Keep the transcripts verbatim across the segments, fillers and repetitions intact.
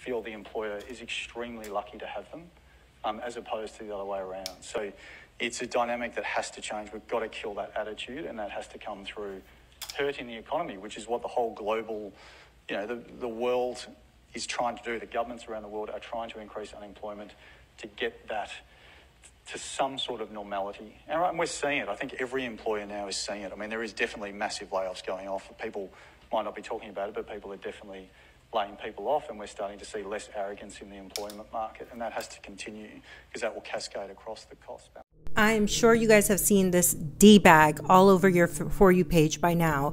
feel the employer is extremely lucky to have them, um, as opposed to the other way around. So it's a dynamic that has to change. We've got to kill that attitude, and that has to come through hurting the economy, which is what the whole global, you know, the, the world is trying to do. The governments around the world are trying to increase unemployment to get that to some sort of normality. And we're seeing it. I think every employer now is seeing it. I mean, there is definitely massive layoffs going off. People might not be talking about it, but people are definitely laying people off, and we're starting to see less arrogance in the employment market, and that has to continue because that will cascade across the cost balance. I'm sure you guys have seen this D-bag all over your For You page by now.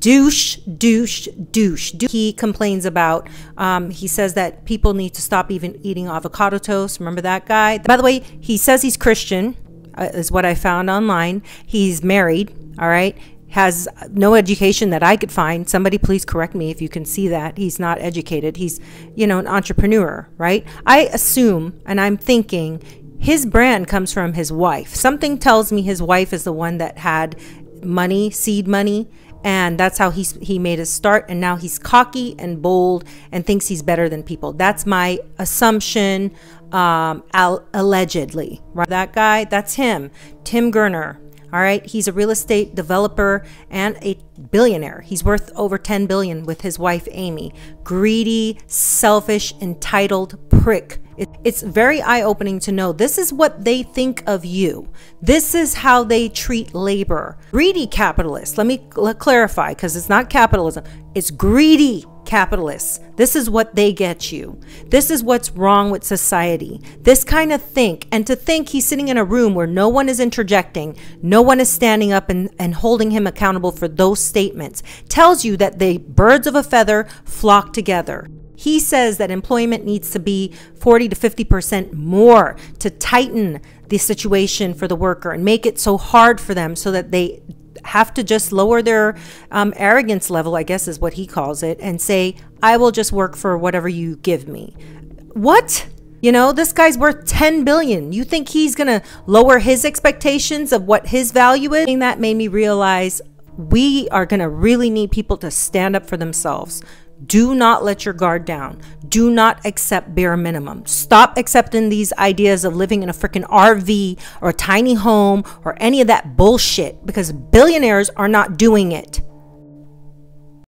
Douche, douche, douche. He complains about, um, he says that people need to stop even eating avocado toast. Remember that guy? By the way, he says he's Christian, uh, is what I found online. He's married, all right? Has no education that I could find. Somebody please correct me if you can see that. He's not educated. He's, you know, an entrepreneur, right? I assume, and I'm thinking, his brand comes from his wife. Something tells me his wife is the one that had money, seed money, and that's how he's, he made his start, and now he's cocky and bold and thinks he's better than people. That's my assumption, um, allegedly. Right? That guy, that's him, Tim Gurner. All right, he's a real estate developer and a billionaire. He's worth over ten billion with his wife, Amy. Greedy, selfish, entitled prick. It's very eye-opening to know this is what they think of you. This is how they treat labor. Greedy capitalists. Let me clarify, because it's not capitalism. It's greedy capitalists. This is what they get you. This is what's wrong with society. This kind of think. And to think he's sitting in a room where no one is interjecting, no one is standing up and, and holding him accountable for those statements, tells you that the birds of a feather flock together. He says that employment needs to be forty to fifty percent more to tighten the situation for the worker and make it so hard for them so that they have to just lower their um, arrogance level, I guess is what he calls it, and say, I will just work for whatever you give me. What? You know, this guy's worth ten billion dollars. You think he's going to lower his expectations of what his value is? And that made me realize we are going to really need people to stand up for themselves. Do not let your guard down. Do not accept bare minimum. Stop accepting these ideas of living in a freaking R V or a tiny home or any of that bullshit, because billionaires are not doing it.